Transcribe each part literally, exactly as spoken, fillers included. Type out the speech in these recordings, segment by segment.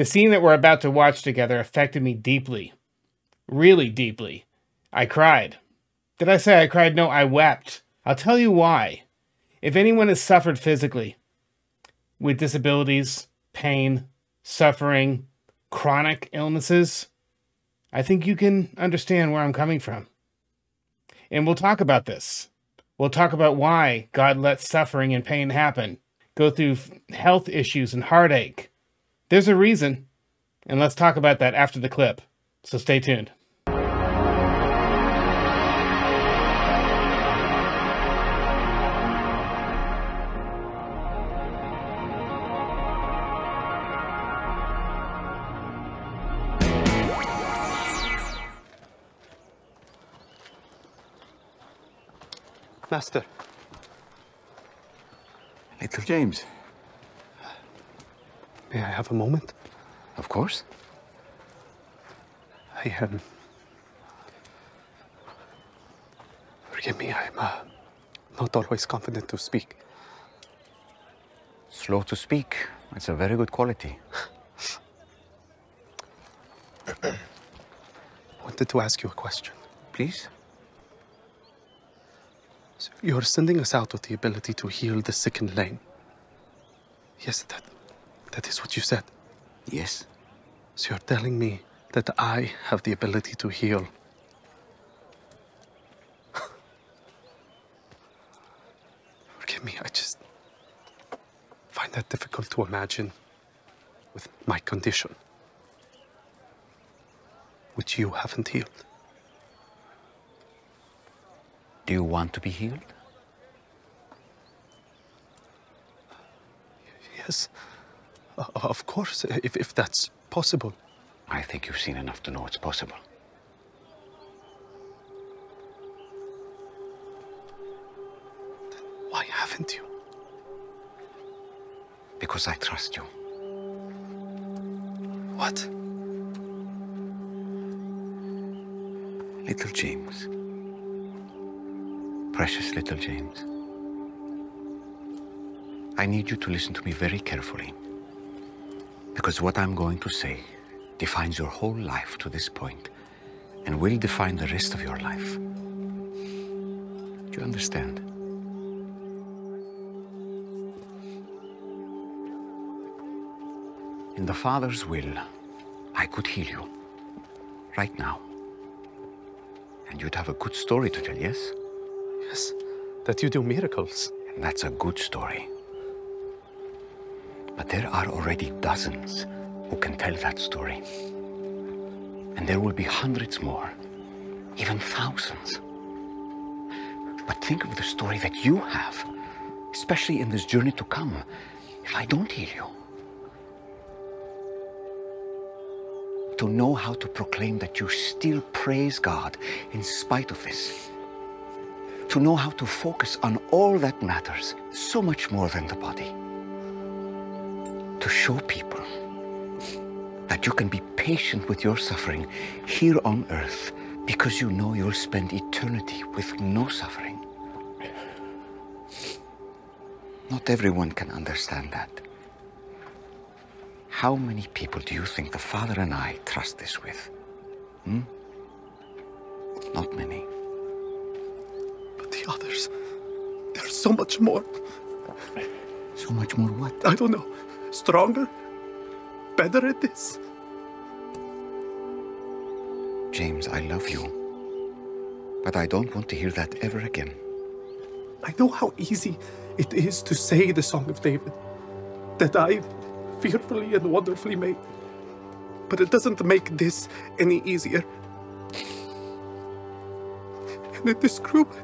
The scene that we're about to watch together affected me deeply. Really deeply. I cried. Did I say I cried? No, I wept. I'll tell you why. If anyone has suffered physically, with disabilities, pain, suffering, chronic illnesses, I think you can understand where I'm coming from. And we'll talk about this. We'll talk about why God lets suffering and pain happen, go through health issues and heartache. There's a reason, and let's talk about that after the clip. So stay tuned. Master. Little James. May I have a moment? Of course. I, um... Forgive me, I'm uh, not always confident to speak. Slow to speak. It's a very good quality. I wanted to ask you a question. Please? So you're sending us out with the ability to heal the sick and lame. Yes, that, that is what you said. Yes. So you're telling me that I have the ability to heal. Forgive me, I just find that difficult to imagine with my condition, which you haven't healed. Do you want to be healed? Yes, uh, of course, if, if that's possible. I think you've seen enough to know it's possible. Then why haven't you? Because I trust you. What? Little James. Precious little James, I need you to listen to me very carefully, because what I'm going to say defines your whole life to this point and will define the rest of your life. Do you understand? In the Father's will, I could heal you right now, and you'd have a good story to tell, yes? Yes, that you do miracles. And that's a good story. But there are already dozens who can tell that story. And there will be hundreds more, even thousands. But think of the story that you have, especially in this journey to come, if I don't heal you. To know how to proclaim that you still praise God in spite of this. To know how to focus on all that matters, so much more than the body. To show people that you can be patient with your suffering here on earth because you know you'll spend eternity with no suffering. Not everyone can understand that. How many people do you think the Father and I trust this with? Hmm? Not many. The others. There's so much more. So much more what? I don't know. Stronger? Better at this? James, I love you. But I don't want to hear that ever again. I know how easy it is to say the Song of David. That I fearfully and wonderfully made. But it doesn't make this any easier. And in this group,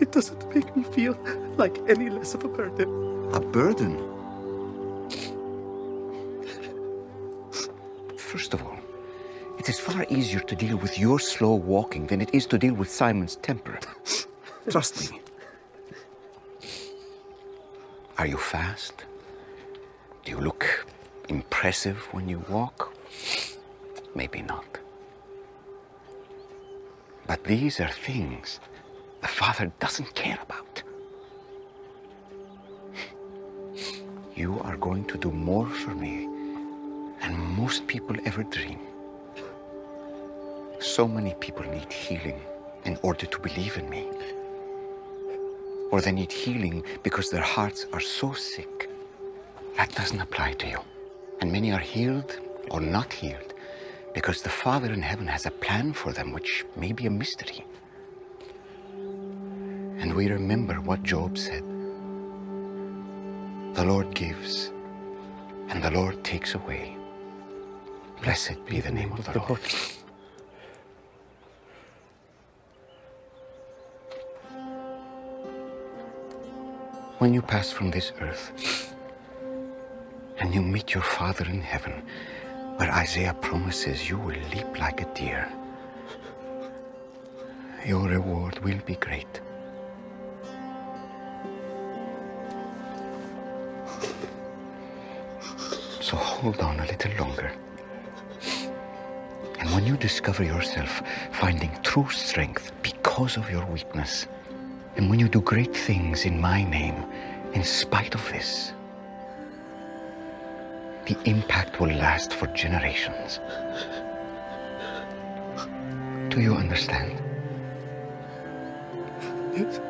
it doesn't make me feel like any less of a burden. A burden? First of all, it is far easier to deal with your slow walking than it is to deal with Simon's temper. Trust me. Are you fast? Do you look impressive when you walk? Maybe not. But these are things the Father doesn't care about. You are going to do more for me than most people ever dream. So many people need healing in order to believe in me. Or they need healing because their hearts are so sick. That doesn't apply to you. And many are healed or not healed because the Father in heaven has a plan for them, which may be a mystery. And we remember what Job said. The Lord gives, and the Lord takes away. Blessed be the name of the Lord. When you pass from this earth, and you meet your Father in heaven, where Isaiah promises you will leap like a deer, your reward will be great. So hold on a little longer. And when you discover yourself finding true strength because of your weakness, and when you do great things in my name, in spite of this, the impact will last for generations. Do you understand? Yes.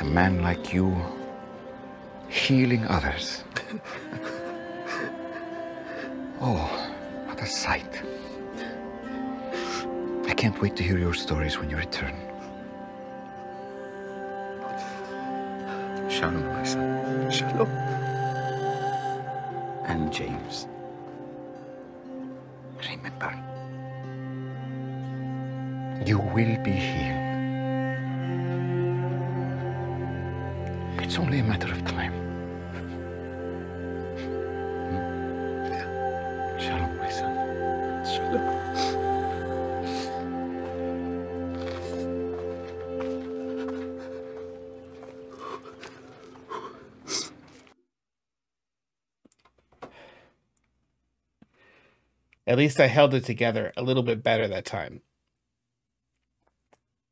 A man like you, healing others. Oh, what a sight. I can't wait to hear your stories when you return. Shalom, my son. Shalom. And James. Remember, you will be healed. It's only a matter of time. Yeah. Shalom, my son. Shalom. At least I held it together a little bit better that time.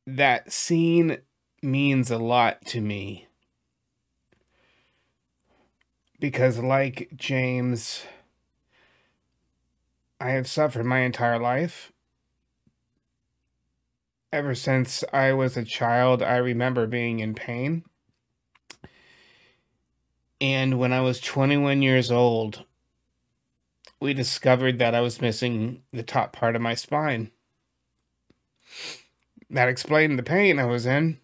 That scene means a lot to me. Because like James, I have suffered my entire life. Ever since I was a child, I remember being in pain. And when I was twenty-one years old, we discovered that I was missing the top part of my spine. That explained the pain I was in.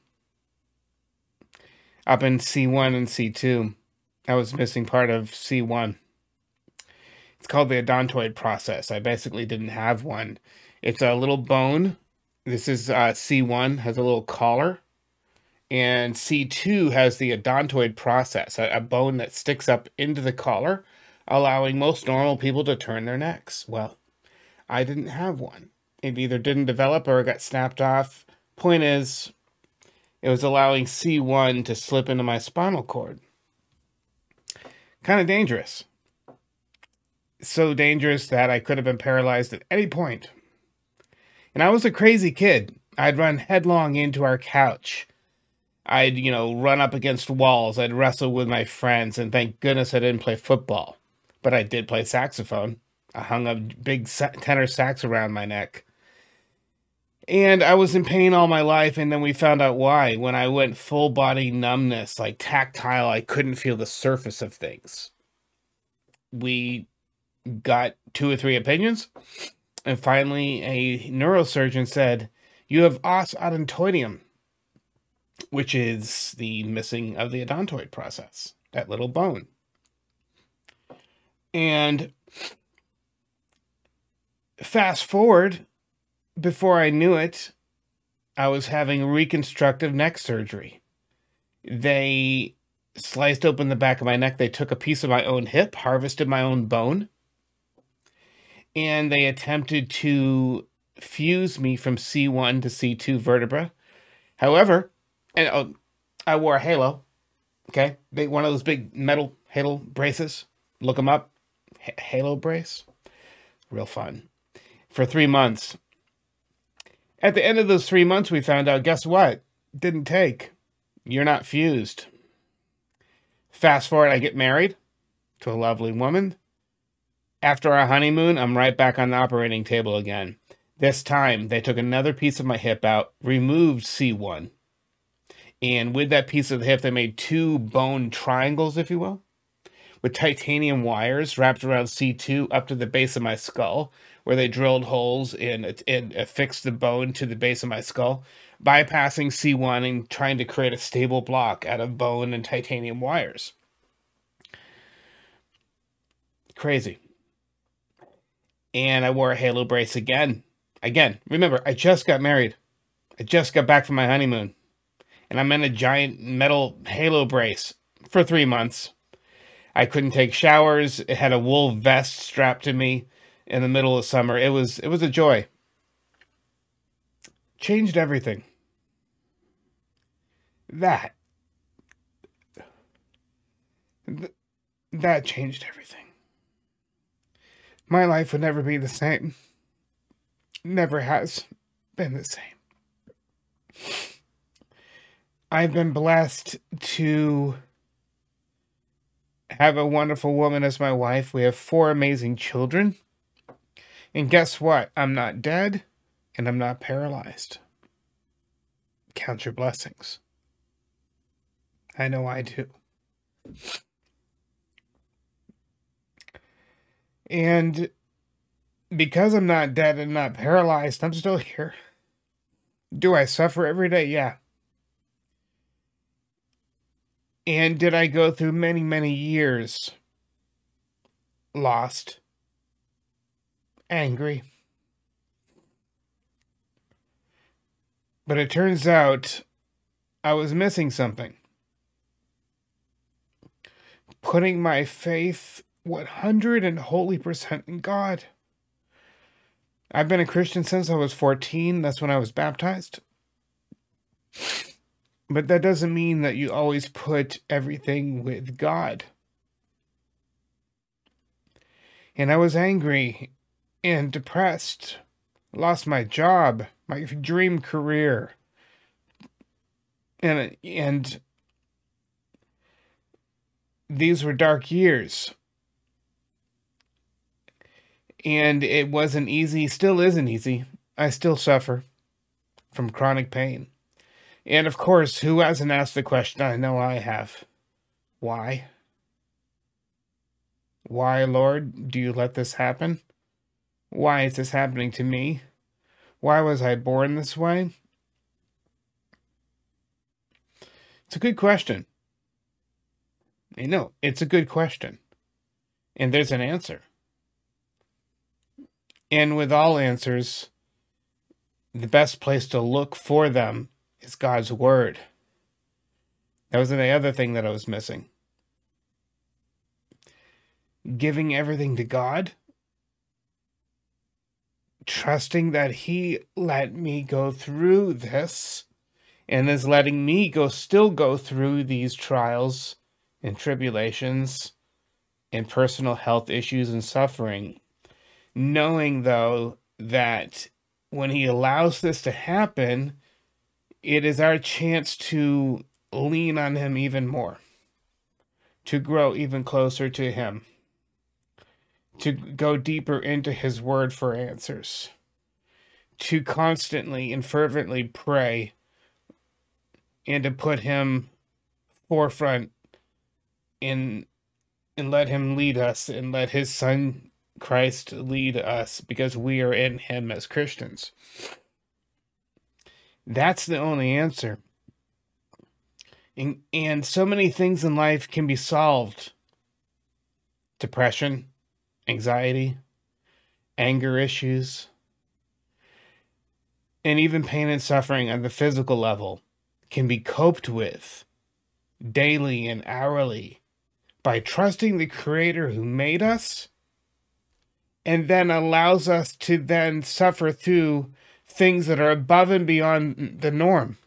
Up in C one and C two, I was missing part of C one. It's called the odontoid process. I basically didn't have one. It's a little bone. This is uh, C one, has a little collar. And C two has the odontoid process, a, a bone that sticks up into the collar, allowing most normal people to turn their necks. Well, I didn't have one. It either didn't develop or it got snapped off. Point is, it was allowing C one to slip into my spinal cord. Kind of dangerous. So dangerous that I could have been paralyzed at any point. And I was a crazy kid. I'd run headlong into our couch. I'd, you know, run up against walls. I'd wrestle with my friends. And thank goodness I didn't play football. But I did play saxophone. I hung a big tenor sax around my neck. And I was in pain all my life, and then we found out why. When I went full body numbness, like tactile, I couldn't feel the surface of things. We got two or three opinions, and finally a neurosurgeon said, you have os odontoideum, which is the missing of the odontoid process, that little bone. And fast forward, before I knew it, I was having reconstructive neck surgery. They sliced open the back of my neck. They took a piece of my own hip, harvested my own bone, and they attempted to fuse me from C one to C two vertebra. However, and oh, I wore a halo, okay? Big, one of those big metal halo braces. Look them up. H- halo brace. Real fun. for three months. At the end of those three months, we found out, guess what? It didn't take. You're not fused. Fast forward, I get married to a lovely woman. After our honeymoon, I'm right back on the operating table again. This time, they took another piece of my hip out, removed C one. And with that piece of the hip, they made two bone triangles, if you will, with titanium wires wrapped around C two up to the base of my skull, where they drilled holes and, and affixed the bone to the base of my skull, bypassing C one and trying to create a stable block out of bone and titanium wires. Crazy. And I wore a halo brace again. Again, remember, I just got married. I just got back from my honeymoon. And I'm in a giant metal halo brace for three months. I couldn't take showers. It had a wool vest strapped to me in the middle of summer. It was, it was a joy. Changed everything. That. Th- that changed everything. My life would never be the same. Never has been the same. I've been blessed to have a wonderful woman as my wife. We have four amazing children. And guess what? I'm not dead and I'm not paralyzed. Count your blessings. I know I do. And because I'm not dead and not paralyzed, I'm still here. Do I suffer every day? Yeah. And did I go through many, many years lost, angry? But it turns out I was missing something. Putting my faith one hundred and holy percent in God. I've been a Christian since I was fourteen. That's when I was baptized. But that doesn't mean that you always put everything with God. And I was angry and depressed. Lost my job, my dream career. And, and these were dark years. And it wasn't easy, still isn't easy. I still suffer from chronic pain. And of course, who hasn't asked the question? I know I have. Why? Why, Lord, do you let this happen? Why is this happening to me? Why was I born this way? It's a good question. You know, it's a good question. And there's an answer. And with all answers, the best place to look for them is God's Word. That was the other thing that I was missing. Giving everything to God. Trusting that He let me go through this. And is letting me go still go through these trials and tribulations and personal health issues and suffering. Knowing, though, that when He allows this to happen, it is our chance to lean on Him even more, to grow even closer to Him, to go deeper into His Word for answers, to constantly and fervently pray, and to put Him forefront and, and let Him lead us and let His Son Christ lead us, because we are in Him as Christians. That's the only answer. And, and so many things in life can be solved. Depression, anxiety, anger issues, and even pain and suffering on the physical level can be coped with daily and hourly by trusting the Creator who made us, and then allows us to then suffer through things that are above and beyond the norm.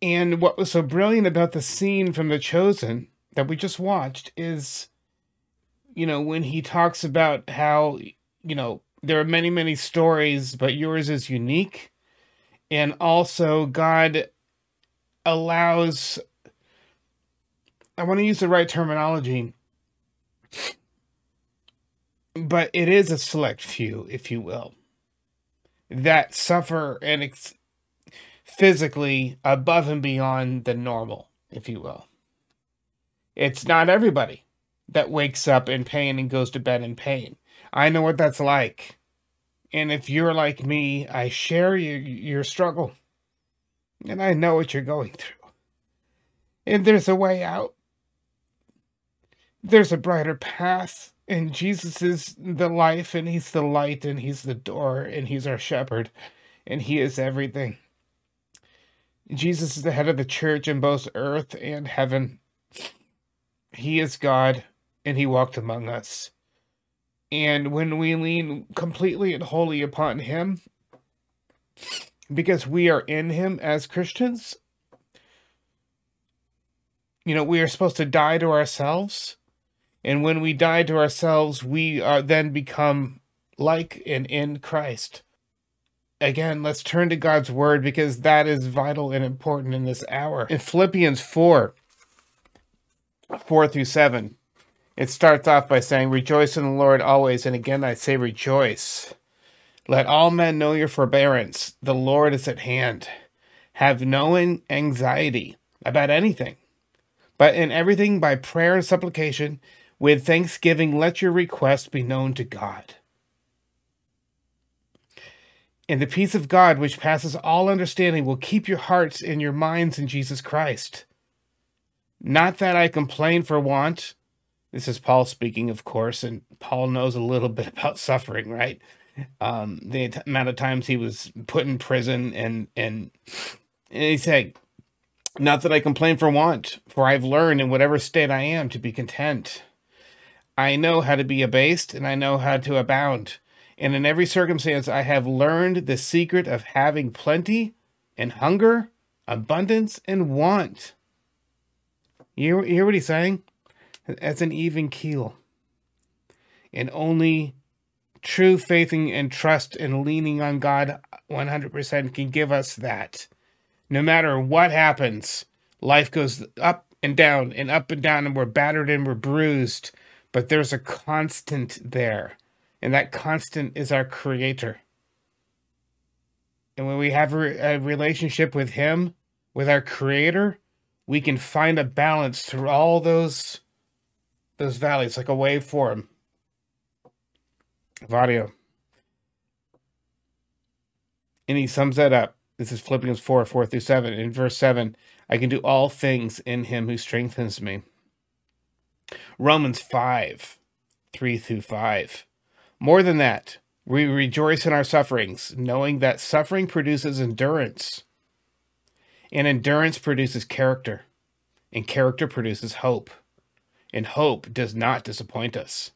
And what was so brilliant about the scene from The Chosen that we just watched is you know, when he talks about how, you know, there are many, many stories, but yours is unique. And also God allows, I want to use the right terminology, but it is a select few, if you will, that suffer and ex physically above and beyond the normal, if you will. It's not everybody that wakes up in pain and goes to bed in pain. I know what that's like. And if you're like me, I share your, your struggle. And I know what you're going through. And there's a way out. There's a brighter path. And Jesus is the life, and he's the light, and he's the door, and he's our shepherd, and he is everything. Jesus is the head of the church in both earth and heaven. He is God, and he walked among us. And when we lean completely and wholly upon him, because we are in him as Christians, you know, we are supposed to die to ourselves. And when we die to ourselves, we are then become like and in Christ. Again, let's turn to God's word, because that is vital and important in this hour. In Philippians four, four through seven. It starts off by saying, "Rejoice in the Lord always, and again I say rejoice. Let all men know your forbearance. The Lord is at hand. Have no anxiety about anything, but in everything by prayer and supplication, with thanksgiving let your requests be known to God. And the peace of God, which passes all understanding, will keep your hearts and your minds in Jesus Christ. Not that I complain for want." This is Paul speaking, of course, and Paul knows a little bit about suffering, right? Um, the amount of times he was put in prison, and, and, and he's saying, "Not that I complain for want, for I've learned in whatever state I am to be content. I know how to be abased, and I know how to abound. And in every circumstance I have learned the secret of having plenty and hunger, abundance and want." You, you hear what he's saying? As an even keel. And only true faith and trust and leaning on God one hundred percent can give us that. No matter what happens, life goes up and down and up and down, and we're battered and we're bruised, but there's a constant there, and that constant is our Creator. And when we have a relationship with him, with our Creator, we can find a balance through all those those valleys, like a waveform of audio. And he sums that up. This is Philippians four, four through seven. In verse seven, "I can do all things in him who strengthens me." Romans five, three through five. "More than that, we rejoice in our sufferings, knowing that suffering produces endurance. And endurance produces character. And character produces hope. And hope does not disappoint us,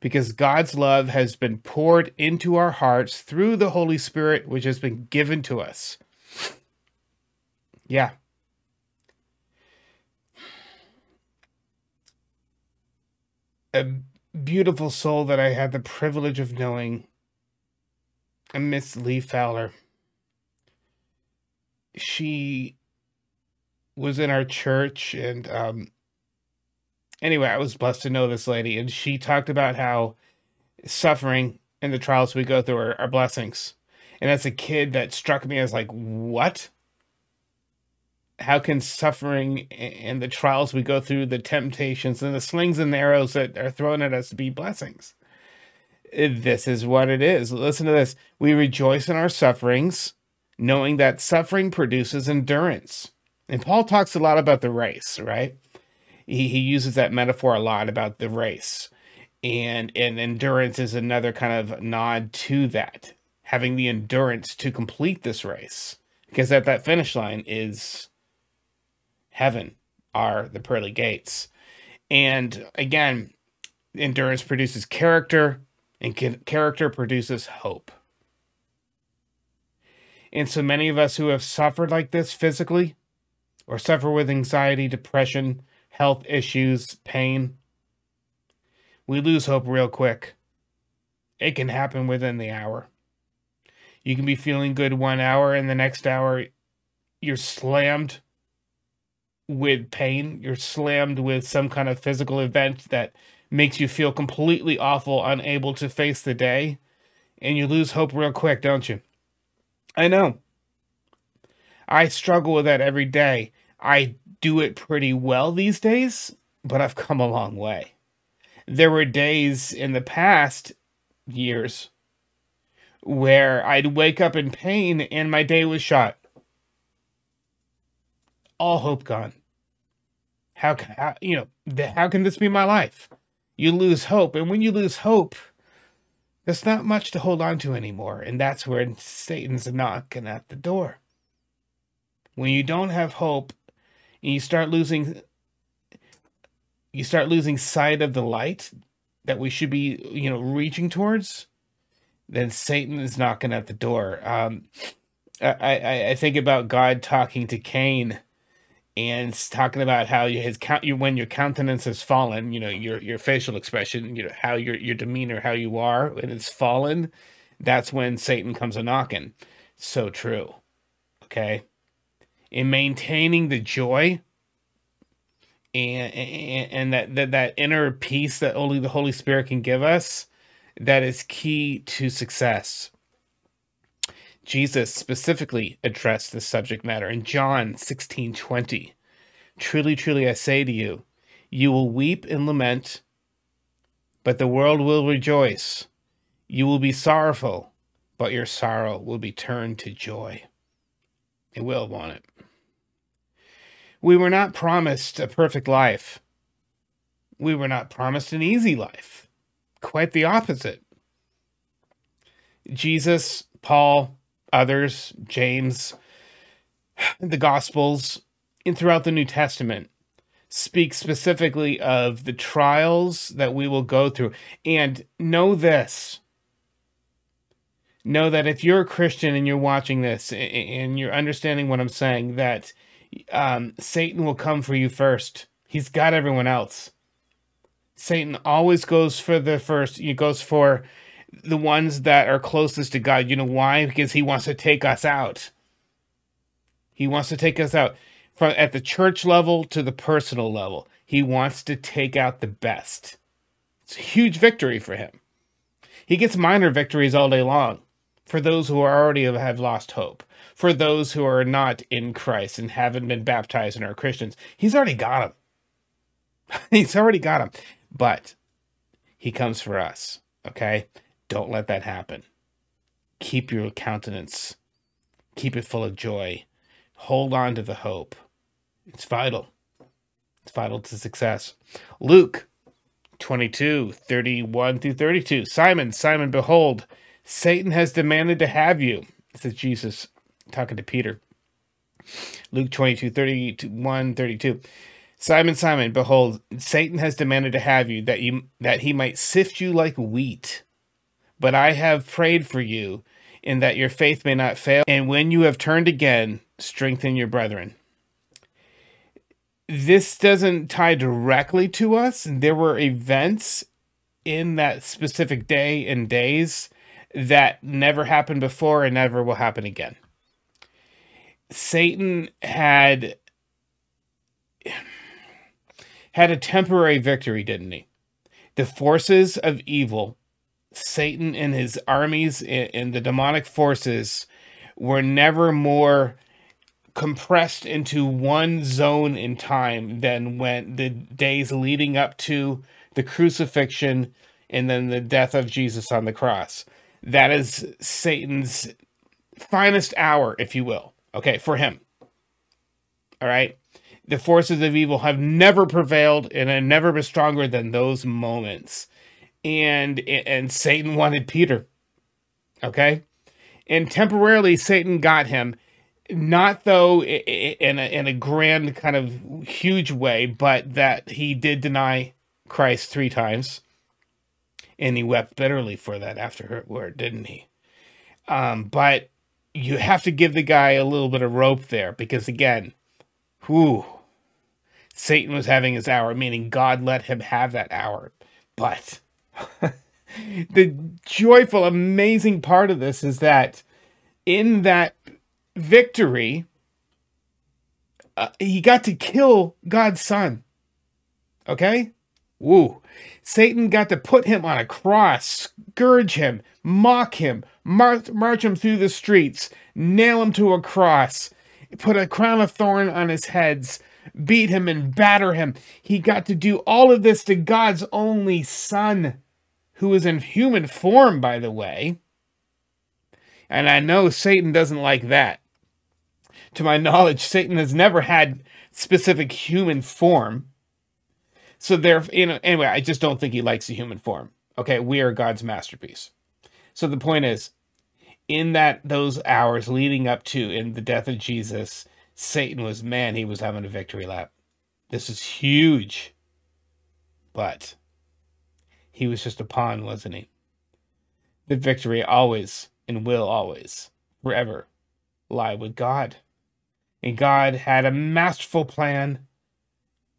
because God's love has been poured into our hearts through the Holy Spirit, which has been given to us." Yeah. A beautiful soul that I had the privilege of knowing, Miss Lee Fowler. She was in our church, and, um, anyway, I was blessed to know this lady, and she talked about how suffering and the trials we go through are, are blessings. And as a kid, that struck me as like, what? How can suffering and the trials we go through, the temptations and the slings and arrows that are thrown at us, be blessings? This is what it is. Listen to this. "We rejoice in our sufferings, knowing that suffering produces endurance." And Paul talks a lot about the race, right? He, he uses that metaphor a lot about the race, and, and endurance is another kind of nod to that, having the endurance to complete this race, because at that finish line is heaven, are the pearly gates. And again, endurance produces character, and character produces hope. And so many of us who have suffered like this physically, or suffer with anxiety, depression, health issues, pain, we lose hope real quick. It can happen within the hour. You can be feeling good one hour, and the next hour you're slammed with pain. You're slammed with some kind of physical event that makes you feel completely awful, unable to face the day, and you lose hope real quick, don't you? I know. I struggle with that every day. I do it pretty well these days, but I've come a long way. There were days in the past years where I'd wake up in pain and my day was shot. All hope gone. How can, how, you know, how can this be my life? You lose hope. And when you lose hope, there's not much to hold on to anymore. And that's where Satan's knocking at the door. When you don't have hope and you start losing, you start losing sight of the light that we should be, you know, reaching towards, then Satan is knocking at the door. Um, I, I, I think about God talking to Cain and talking about how his count, when your countenance has fallen, you know, your, your facial expression, you know, how your, your demeanor, how you are, when it's fallen, that's when Satan comes a knocking. So true. Okay. In maintaining the joy and, and, and that, that, that inner peace that only the Holy Spirit can give us, that is key to success. Jesus specifically addressed this subject matter in John sixteen twenty. Truly, truly, I say to you, you will weep and lament, but the world will rejoice. You will be sorrowful, but your sorrow will be turned to joy. It will, won't it? We were not promised a perfect life. We were not promised an easy life. Quite the opposite. Jesus, Paul, others, James, the Gospels, and throughout the New Testament speak specifically of the trials that we will go through. And know this. Know that if you're a Christian and you're watching this and you're understanding what I'm saying, that um, Satan will come for you first. He's got everyone else. Satan always goes for the first. He goes for the ones that are closest to God. You know why? Because he wants to take us out. He wants to take us out from at the church level to the personal level. He wants to take out the best. It's a huge victory for him. He gets minor victories all day long for those who are already have lost hope, for those who are not in Christ and haven't been baptized and are Christians. He's already got them. He's already got them. But he comes for us. Okay? Don't let that happen. Keep your countenance. Keep it full of joy. Hold on to the hope. It's vital. It's vital to success. Luke twenty-two, thirty-one through thirty-two. Simon, Simon, behold, Satan has demanded to have you. This is Jesus talking to Peter. Luke twenty-two, thirty-one, thirty-two. Simon, Simon, behold, Satan has demanded to have you that you that he might sift you like wheat. But I have prayed for you, in that your faith may not fail. And when you have turned again, strengthen your brethren. This doesn't tie directly to us. There were events in that specific day and days that never happened before and never will happen again. Satan had... had a temporary victory, didn't he? The forces of evil, Satan and his armies and the demonic forces, were never more compressed into one zone in time than when the days leading up to the crucifixion and then the death of Jesus on the cross. That is Satan's finest hour, if you will. Okay, for him. All right? The forces of evil have never prevailed and have never been stronger than those moments. And, and Satan wanted Peter. Okay? And temporarily, Satan got him. Not, though, in a, in a grand kind of huge way, but that he did deny Christ three times. And he wept bitterly for that afterward, didn't he? Um, but you have to give the guy a little bit of rope there. Because, again, whew. Satan was having his hour, meaning God let him have that hour But the joyful, amazing part of this is that in that victory, uh, he got to kill God's son. Okay? Woo. Satan got to put him on a cross, scourge him, mock him, march, march him through the streets, nail him to a cross, put a crown of thorn on his heads, beat him and batter him. He got to do all of this to God's only son, who is in human form, by the way. And I know Satan doesn't like that. To my knowledge, Satan has never had specific human form. So there, you know, anyway, I just don't think he likes the human form. Okay, we are God's masterpiece. So the point is, in that those hours leading up to in the death of Jesus, Satan was, man, he was having a victory lap. This is huge. But he was just a pawn, wasn't he? The victory always and will always, forever, lie with God. And God had a masterful plan.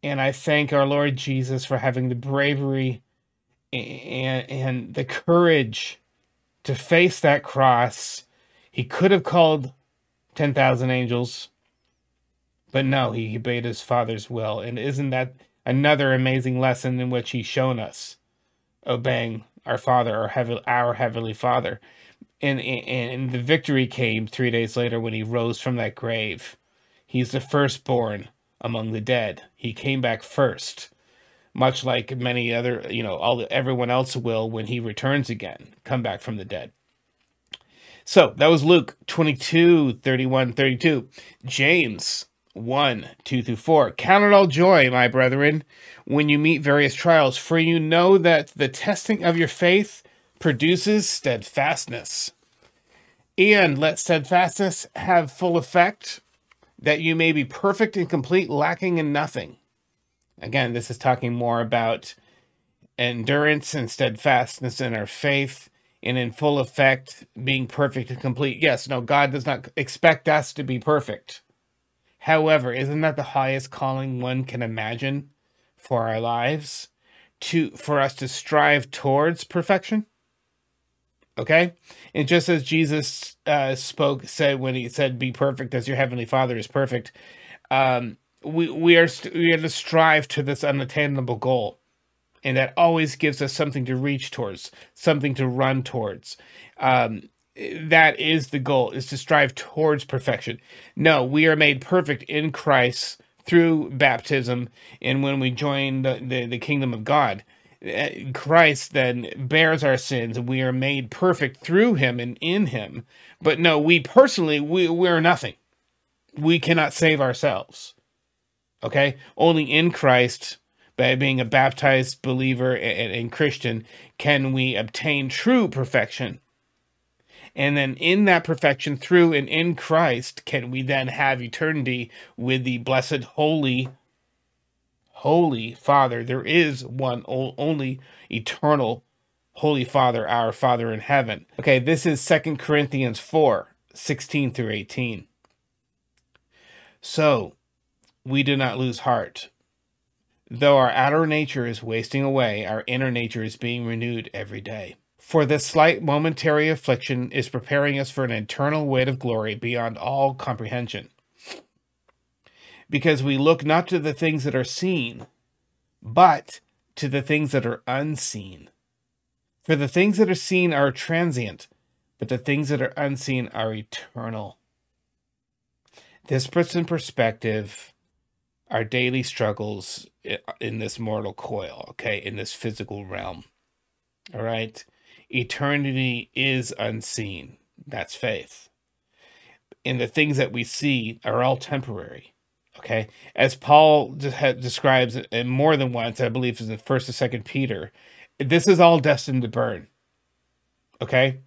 And I thank our Lord Jesus for having the bravery and, and the courage to face that cross. He could have called ten thousand angels. But no, he obeyed his Father's will. And isn't that another amazing lesson in which he's shown us? Obeying our Father, our, heav our Heavenly Father. And, and the victory came three days later when he rose from that grave. He's the firstborn among the dead. He came back first. Much like many other, you know, all everyone else will when he returns again. Come back from the dead. So, that was Luke twenty-two, thirty-one, thirty-two. James one, two through four. Count it all joy, my brethren, when you meet various trials, for you know that the testing of your faith produces steadfastness. And let steadfastness have full effect, that you may be perfect and complete, lacking in nothing. Again, this is talking more about endurance and steadfastness in our faith, and in full effect, being perfect and complete. Yes, no, God does not expect us to be perfect. However, isn't that the highest calling one can imagine for our lives? To, for us to strive towards perfection? Okay? And just as Jesus uh, spoke, said when he said, be perfect as your heavenly Father is perfect, um, we, we, are st we are to strive to this unattainable goal. And that always gives us something to reach towards, something to run towards. Um, that is the goal, is to strive towards perfection. No, we are made perfect in Christ through baptism, and when we join the, the, the kingdom of God. Christ then bears our sins, and we are made perfect through him and in him. But no, we personally, we, we are nothing. We cannot save ourselves. Okay? Only in Christ, by being a baptized believer and, and Christian, can we obtain true perfection. And then in that perfection, through and in Christ, can we then have eternity with the blessed, holy, holy Father. There is one only eternal holy Father, our Father in heaven. Okay, this is Second Corinthians four, sixteen through eighteen. So, we do not lose heart. Though our outer nature is wasting away, our inner nature is being renewed every day. For this slight momentary affliction is preparing us for an eternal weight of glory beyond all comprehension. Because we look not to the things that are seen, but to the things that are unseen. For the things that are seen are transient, but the things that are unseen are eternal. This puts in perspective our daily struggles in this mortal coil, okay, in this physical realm. All right? Eternity is unseen. That's faith. And the things that we see are all temporary. Okay? As Paul de describes it more than once, I believe is in First and Second Peter, this is all destined to burn. Okay?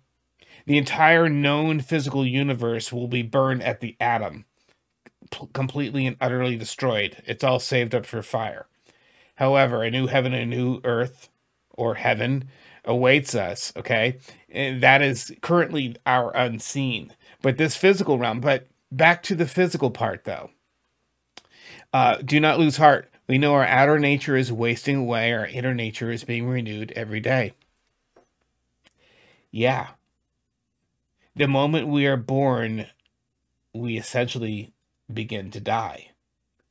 The entire known physical universe will be burned at the atom. Completely and utterly destroyed. It's all saved up for fire. However, a new heaven and a new earth, or heaven, awaits us, okay? And that is currently our unseen. But this physical realm, but back to the physical part, though. Uh, do not lose heart. We know our outer nature is wasting away. Our inner nature is being renewed every day. Yeah. The moment we are born, we essentially begin to die.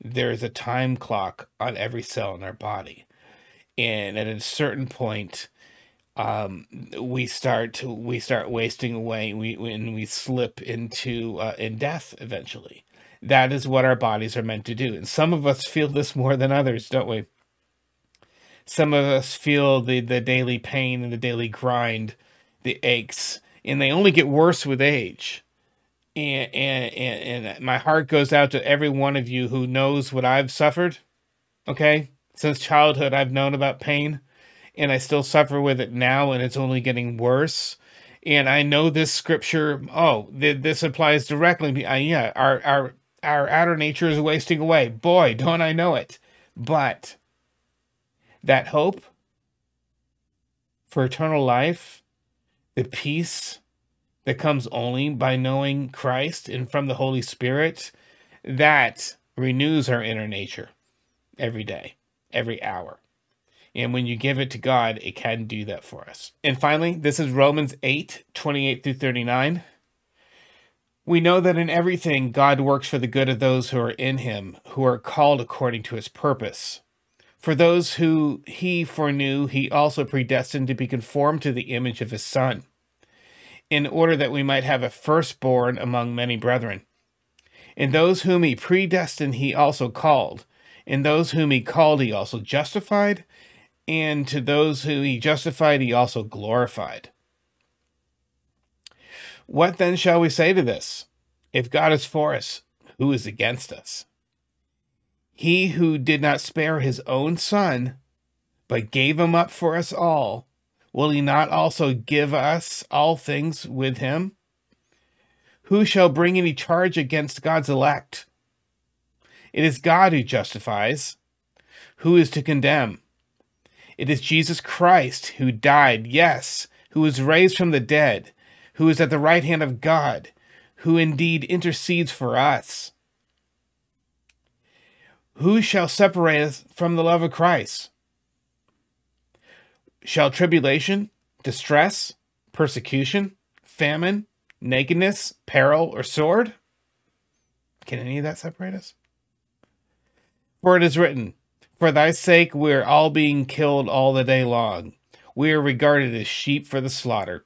There is a time clock on every cell in our body. And at a certain point, um, we start we start wasting away. We when we slip into uh, in death eventually. That is what our bodies are meant to do. And some of us feel this more than others, don't we? Some of us feel the the daily pain and the daily grind, the aches, and they only get worse with age. And and and, and my heart goes out to every one of you who knows what I've suffered. Okay. Since childhood, I've known about pain, and I still suffer with it now, and it's only getting worse. And I know this scripture, oh, th this applies directly. To, uh, yeah, our, our, our outer nature is wasting away. Boy, don't I know it. But that hope for eternal life, the peace that comes only by knowing Christ and from the Holy Spirit, that renews our inner nature every day. Every hour. And when you give it to God, it can do that for us. And finally, this is Romans eight, twenty-eight through thirty-nine. We know that in everything, God works for the good of those who are in him, who are called according to his purpose. For those who he foreknew, he also predestined to be conformed to the image of his Son, in order that we might have a firstborn among many brethren. And those whom he predestined, he also called. And those whom he called, he also justified. And to those who he justified, he also glorified. What then shall we say to this? If God is for us, who is against us? He who did not spare his own Son, but gave him up for us all, will he not also give us all things with him? Who shall bring any charge against God's elect? It is God who justifies. Who is to condemn? It is Jesus Christ who died, yes, who was raised from the dead, who is at the right hand of God, who indeed intercedes for us. Who shall separate us from the love of Christ? Shall tribulation, distress, persecution, famine, nakedness, peril, or sword? Can any of that separate us? For it is written, for thy sake we are all being killed all the day long. We are regarded as sheep for the slaughter.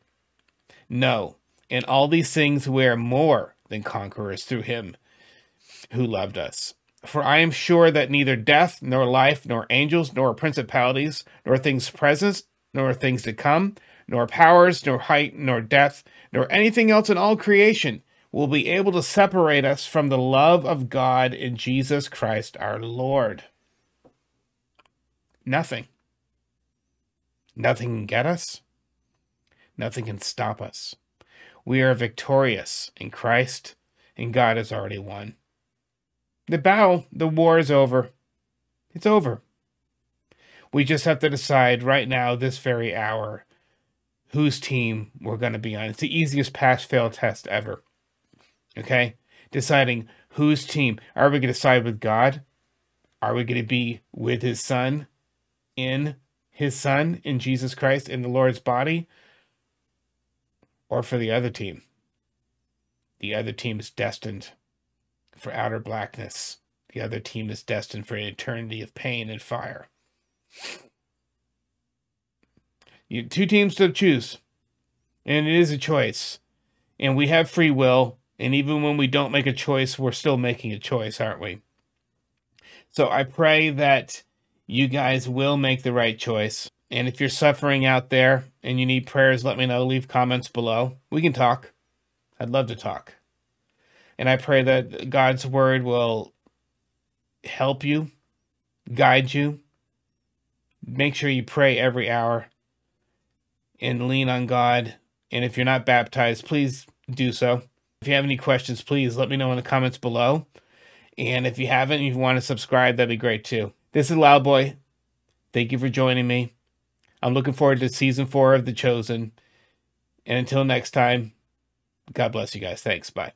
No, in all these things we are more than conquerors through him who loved us. For I am sure that neither death, nor life, nor angels, nor principalities, nor things present, nor things to come, nor powers, nor height, nor depth, nor anything else in all creation will be able to separate us from the love of God in Jesus Christ our Lord. Nothing. Nothing can get us. Nothing can stop us. We are victorious in Christ, and God has already won. The battle, the war is over. It's over. We just have to decide right now, this very hour, whose team we're going to be on. It's the easiest pass-fail test ever. Okay, deciding whose team. Are we going to side with God? Are we going to be with his Son, in his Son, in Jesus Christ, in the Lord's body? Or for the other team? The other team is destined for outer blackness. The other team is destined for an eternity of pain and fire. You have two teams to choose. And it is a choice. And we have free will. And even when we don't make a choice, we're still making a choice, aren't we? So I pray that you guys will make the right choice. And if you're suffering out there and you need prayers, let me know. Leave comments below. We can talk. I'd love to talk. And I pray that God's word will help you, guide you. Make sure you pray every hour and lean on God. And if you're not baptized, please do so. If you have any questions, please let me know in the comments below. And if you haven't and you want to subscribe, that'd be great too. This is Loud Boy. Thank you for joining me. I'm looking forward to season four of The Chosen. And until next time, God bless you guys. Thanks. Bye.